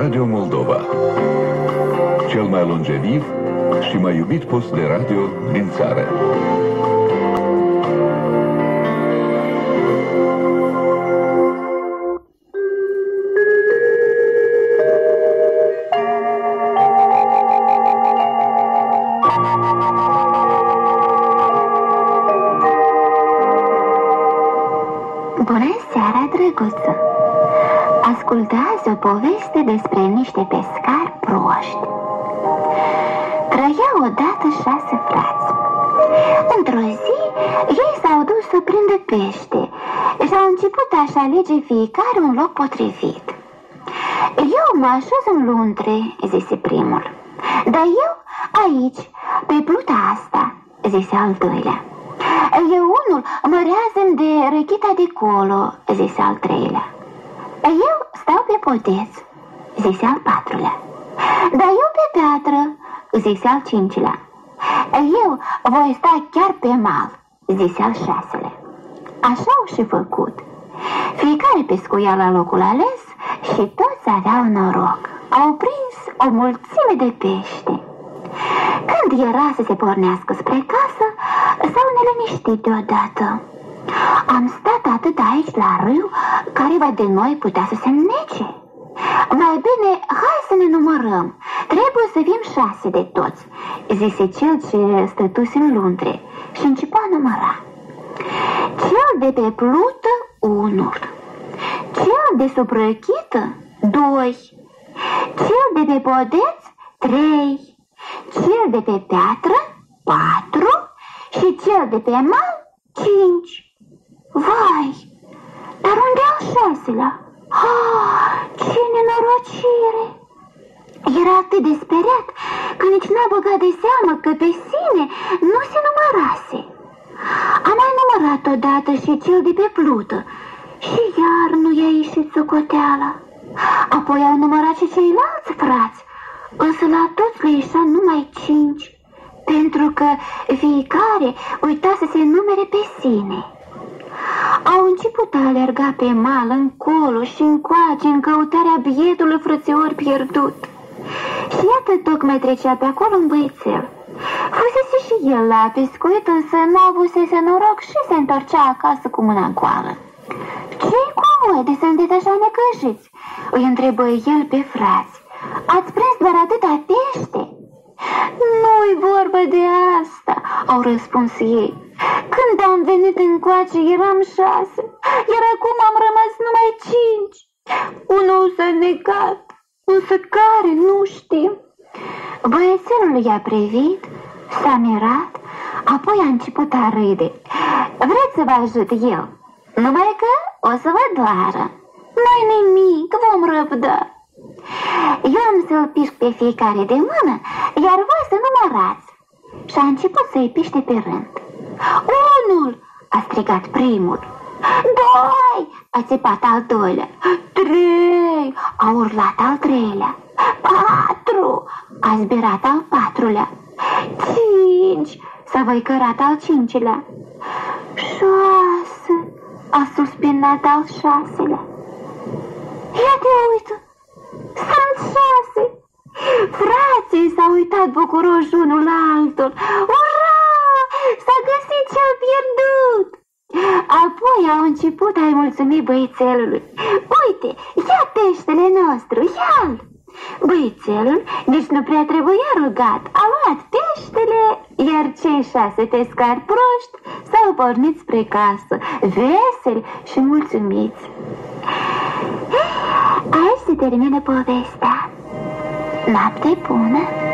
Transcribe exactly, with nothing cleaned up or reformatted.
Radio Moldova, cel mai longeviv și mai iubit post de radio din țară. Bună seara, drăguță! Ascultați o poveste despre niște pescari proști. Trăiau odată șase frați. Într-o zi, ei s-au dus să prindă pește și au început a-și alege fiecare un loc potrivit. Eu mă așez în luntre, zise primul. Dar eu aici, pe pluta asta, zise al doilea. Eu unul mă reazăm de răchita de colo, zise al treilea. Eu stau pe poteț, zise al patrulea. Dar eu pe piatră, zise al cincilea. Eu voi sta chiar pe mal, zise al șaselea. Așa au și făcut. Fiecare pescuia la locul ales și toți aveau noroc. Au prins o mulțime de pește. Când era să se pornească spre casă, s-au neliniștit deodată. Am stat atât aici la râu, careva de noi putea să se înnece. Mai bine, hai să ne numărăm. Trebuie să fim șase de toți, zise cel ce stătuse în luntre și începe a număra. Cel de pe plută, unul. Cel de sub răchită, doi. Cel de pe podeț, trei. Cel de pe piatră, patru. Și cel de pe mal, cinci. Vai, dar unde al șaselea? Ah, ce nenorocire! Era atât de speriat că nici n-a băgat de seamă că pe sine nu se numărase. A mai numărat odată și cel de pe plută și iar nu i-a ieșit socoteala. Apoi au numărat și ceilalți frați, însă la toți le ieșea numai cinci, pentru că fiecare uita să se numere pe sine. Au început a alerga pe mal încolo și încoace în căutarea bietului frățior pierdut. Și iată, tocmai trecea pe acolo un băiețel. Fusese și el la pescuit, însă nu avusese noroc și se întorcea acasă cu mâna goală. Ce-i cu voi de sunteți așa necăjiți? Îi întrebă el pe frați. Ați prins doar atâta pește? Nu-i vorbă de asta, au răspuns ei. Când am venit încoace, eram șase, iar acum am rămas numai cinci. Unul s-a negat, însă care, nu știu. Băiețelul i-a privit, s-a mirat, apoi a început a râde. Vreți să vă ajut eu, numai că o să vă doară. Nu-i nimic, vom răbda. Eu am să-l pișc pe fiecare de mână, iar voi să numărați. Și a început să-i piște pe rând. Unul, a strigat primul. Doi, a țipat al doilea. Trei, a urlat al treilea. Patru, a zbirat al patrulea. Cinci, s-a văicărat al cincilea. Șase, a suspinat al șaselea. Ia te uită, sunt șase. Frații s-au uitat bucuroși unul la altul. Ura! S-a găsit cel pierdut! Apoi au început a-i mulțumi băiețelului. Uite, ia peștele nostru, ia-l! Băiețelul nici nu prea trebuia rugat, a luat peștele, iar cei șase pescari proști s-au pornit spre casă, veseli și mulțumiți. Aici se termină povestea. Noapte bună!